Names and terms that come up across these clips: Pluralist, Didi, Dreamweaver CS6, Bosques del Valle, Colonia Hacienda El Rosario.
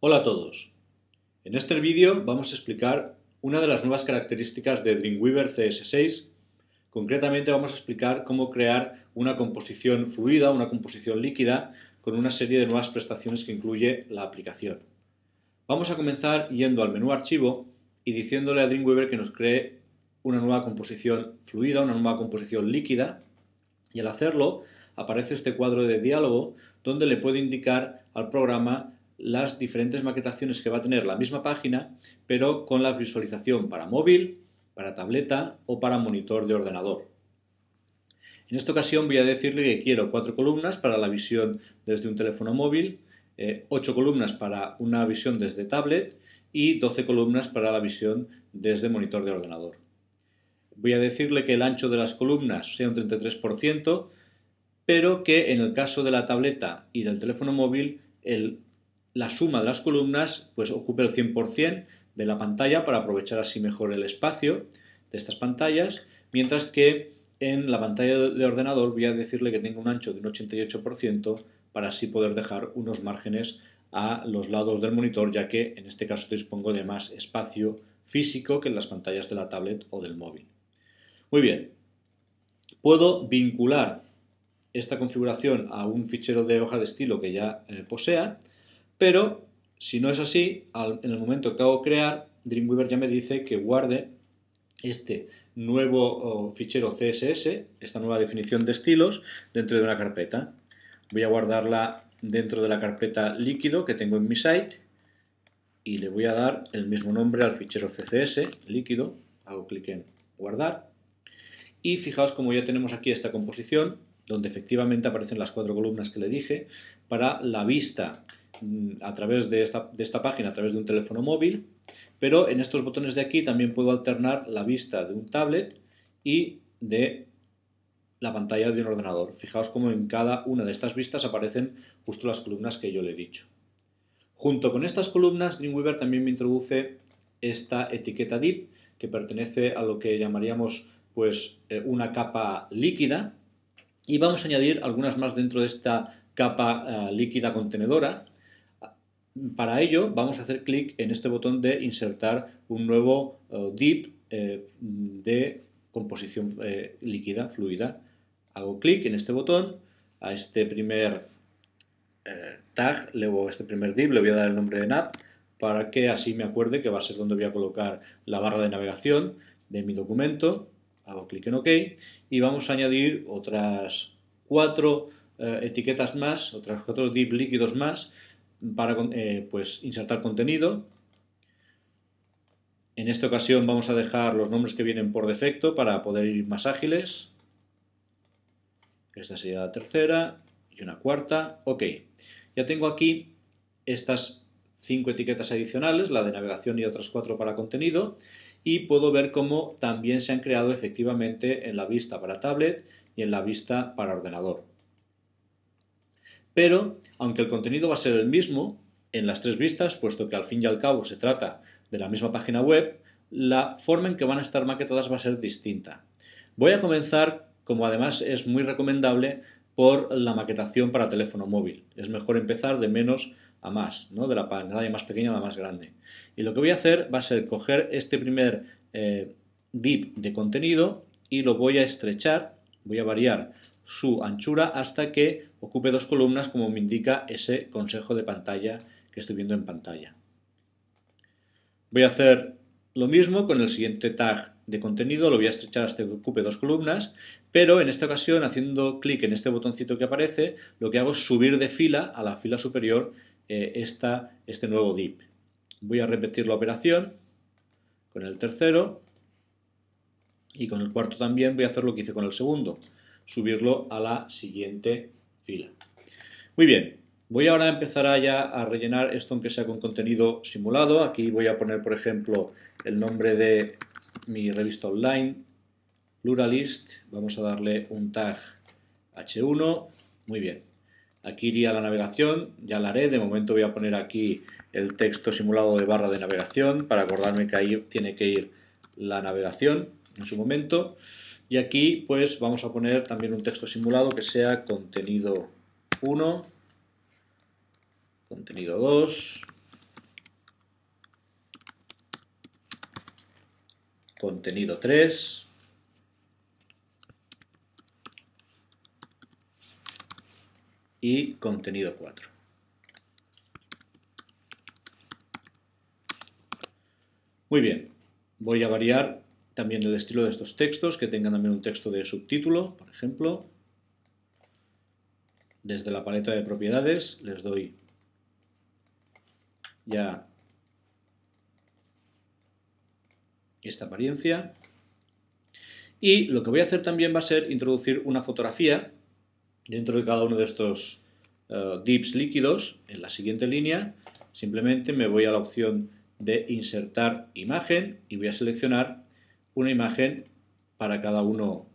Hola a todos. En este vídeo vamos a explicar una de las nuevas características de Dreamweaver CS6. Concretamente vamos a explicar cómo crear una composición fluida, una composición líquida, con una serie de nuevas prestaciones que incluye la aplicación. Vamos a comenzar yendo al menú archivo y diciéndole a Dreamweaver que nos cree una nueva composición fluida, una nueva composición líquida, y al hacerlo aparece este cuadro de diálogo donde le puede indicar al programa las diferentes maquetaciones que va a tener la misma página, pero con la visualización para móvil, para tableta o para monitor de ordenador. En esta ocasión voy a decirle que quiero 4 columnas para la visión desde un teléfono móvil, 8 columnas para una visión desde tablet y 12 columnas para la visión desde monitor de ordenador. Voy a decirle que el ancho de las columnas sea un 33%, pero que en el caso de la tableta y del teléfono móvil la suma de las columnas pues ocupe el 100% de la pantalla para aprovechar así mejor el espacio de estas pantallas, mientras que en la pantalla de ordenador voy a decirle que tenga un ancho de un 88% para así poder dejar unos márgenes a los lados del monitor, ya que en este caso dispongo de más espacio físico que en las pantallas de la tablet o del móvil. Muy bien, puedo vincular esta configuración a un fichero de hoja de estilo que ya posea, pero si no es así, en el momento que hago crear, Dreamweaver ya me dice que guarde este nuevo fichero CSS, esta nueva definición de estilos, dentro de una carpeta. Voy a guardarla dentro de la carpeta líquido que tengo en mi site y le voy a dar el mismo nombre al fichero CSS líquido. Hago clic en guardar y fijaos como ya tenemos aquí esta composición donde efectivamente aparecen las 4 columnas que le dije para la vista a través de esta página, a través de un teléfono móvil, pero en estos botones de aquí también puedo alternar la vista de un tablet y de la pantalla de un ordenador. Fijaos cómo en cada una de estas vistas aparecen justo las columnas que yo le he dicho. Junto con estas columnas, Dreamweaver también me introduce esta etiqueta div que pertenece a lo que llamaríamos pues una capa líquida, y vamos a añadir algunas más dentro de esta capa líquida contenedora. Para ello vamos a hacer clic en este botón de insertar un nuevo div de composición líquida, fluida. Hago clic en este botón, a este primer tag o este primer div le voy a dar el nombre de nav para que así me acuerde que va a ser donde voy a colocar la barra de navegación de mi documento. Hago clic en OK y vamos a añadir otras 4 etiquetas más, otros 4 div líquidos más para pues insertar contenido. En esta ocasión vamos a dejar los nombres que vienen por defecto para poder ir más ágiles. Esta sería la tercera y una cuarta. Ok, ya tengo aquí estas 5 etiquetas adicionales, la de navegación y otras 4 para contenido, y puedo ver cómo también se han creado efectivamente en la vista para tablet y en la vista para ordenador. Pero, aunque el contenido va a ser el mismo en las 3 vistas, puesto que al fin y al cabo se trata de la misma página web, la forma en que van a estar maquetadas va a ser distinta. Voy a comenzar, como además es muy recomendable, por la maquetación para teléfono móvil. Es mejor empezar de menos a más, ¿no? De la pantalla más pequeña a la más grande. Y lo que voy a hacer va a ser coger este primer div de contenido y lo voy a estrechar, voy a variar su anchura hasta que ocupe 2 columnas, como me indica ese consejo de pantalla que estoy viendo en pantalla. Voy a hacer lo mismo con el siguiente tag de contenido, lo voy a estrechar hasta que ocupe 2 columnas, pero en esta ocasión, haciendo clic en este botoncito que aparece, lo que hago es subir de fila a la fila superior este nuevo div. Voy a repetir la operación con el tercero y con el cuarto también voy a hacer lo que hice con el segundo, subirlo a la siguiente fila. Muy bien, voy ahora a empezar ya a rellenar esto aunque sea con contenido simulado. Aquí voy a poner, por ejemplo, el nombre de mi revista online, Pluralist. Vamos a darle un tag H1. Muy bien, aquí iría la navegación, ya la haré. De momento voy a poner aquí el texto simulado de barra de navegación para acordarme que ahí tiene que ir la navegación en su momento. Y aquí pues vamos a poner también un texto simulado que sea contenido 1, contenido 2, contenido 3. Y contenido 4. Muy bien, voy a variar también el estilo de estos textos, que tengan también un texto de subtítulo, por ejemplo. Desde la paleta de propiedades les doy ya esta apariencia. Y lo que voy a hacer también va a ser introducir una fotografía dentro de cada uno de estos divs líquidos. En la siguiente línea simplemente me voy a la opción de insertar imagen y voy a seleccionar una imagen para cada uno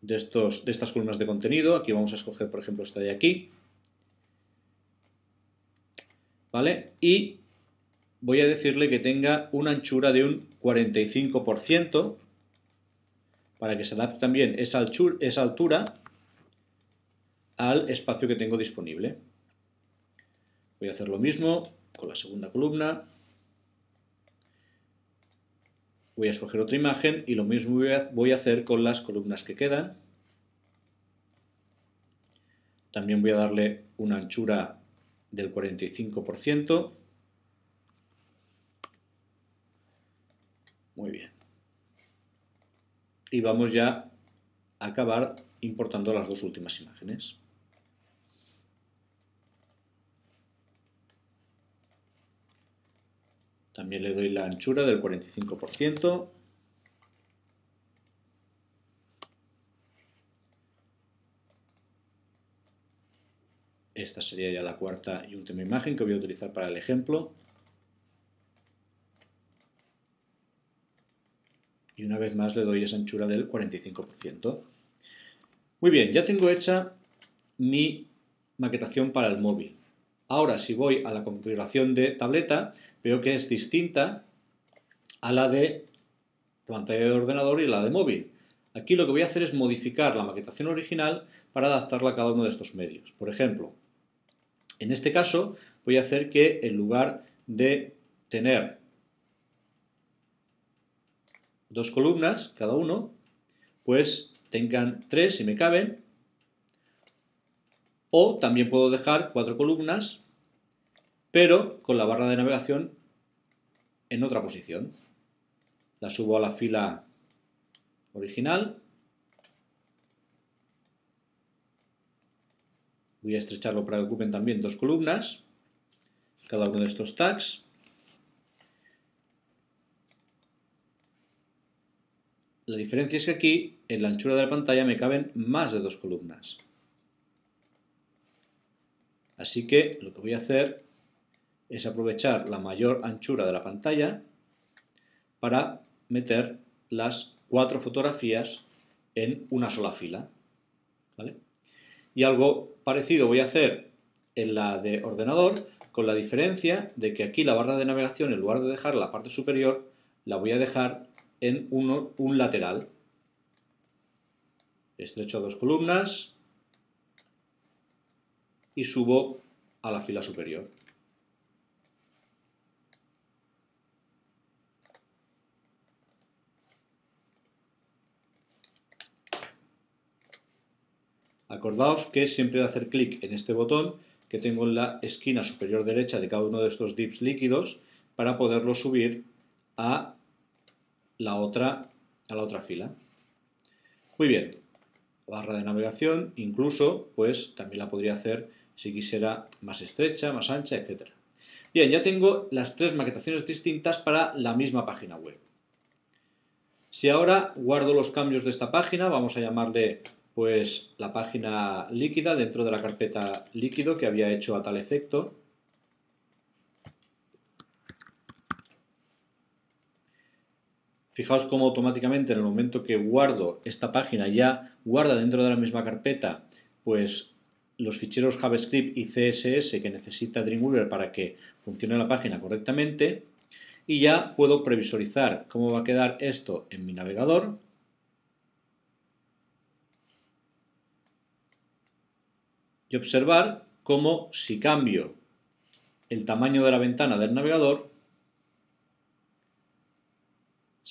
de estas columnas de contenido. Aquí vamos a escoger, por ejemplo, esta de aquí, ¿vale? Y voy a decirle que tenga una anchura de un 45%, para que se adapte también esa altura al espacio que tengo disponible. Voy a hacer lo mismo con la segunda columna. Voy a escoger otra imagen y lo mismo voy a hacer con las columnas que quedan. También voy a darle una anchura del 45%. Muy bien. Y vamos ya a acabar importando las dos últimas imágenes. También le doy la anchura del 45%. Esta sería ya la cuarta y última imagen que voy a utilizar para el ejemplo. Y una vez más le doy esa anchura del 45%. Muy bien, ya tengo hecha mi maquetación para el móvil. Ahora, si voy a la configuración de tableta, veo que es distinta a la de pantalla de ordenador y la de móvil. Aquí lo que voy a hacer es modificar la maquetación original para adaptarla a cada uno de estos medios. Por ejemplo, en este caso voy a hacer que en lugar de tener dos columnas cada uno, pues tengan tres si me caben, o también puedo dejar cuatro columnas pero con la barra de navegación en otra posición. La subo a la fila original, voy a estrecharlo para que ocupen también dos columnas cada uno de estos tags. La diferencia es que aquí, en la anchura de la pantalla, me caben más de dos columnas. Así que lo que voy a hacer es aprovechar la mayor anchura de la pantalla para meter las cuatro fotografías en una sola fila, ¿vale? Y algo parecido voy a hacer en la de ordenador, con la diferencia de que aquí la barra de navegación, en lugar de dejar la parte superior, la voy a dejar en un lateral. Estrecho a dos columnas y subo a la fila superior. Acordaos que siempre de hacer clic en este botón que tengo en la esquina superior derecha de cada uno de estos divs líquidos para poderlo subir a la otra fila. Muy bien, barra de navegación incluso, pues también la podría hacer si quisiera más estrecha, más ancha, etc. Bien, ya tengo las tres maquetaciones distintas para la misma página web. Si ahora guardo los cambios de esta página, vamos a llamarle pues la página líquida dentro de la carpeta líquido que había hecho a tal efecto. Fijaos cómo automáticamente en el momento que guardo esta página ya guarda dentro de la misma carpeta pues los ficheros JavaScript y CSS que necesita Dreamweaver para que funcione la página correctamente, y ya puedo previsualizar cómo va a quedar esto en mi navegador. Y observar cómo si cambio el tamaño de la ventana del navegador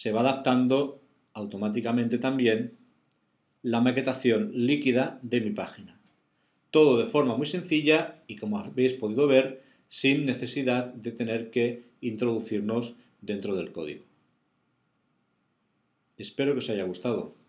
se va adaptando automáticamente también la maquetación líquida de mi página. Todo de forma muy sencilla y, como habéis podido ver, sin necesidad de tener que introducirnos dentro del código. Espero que os haya gustado.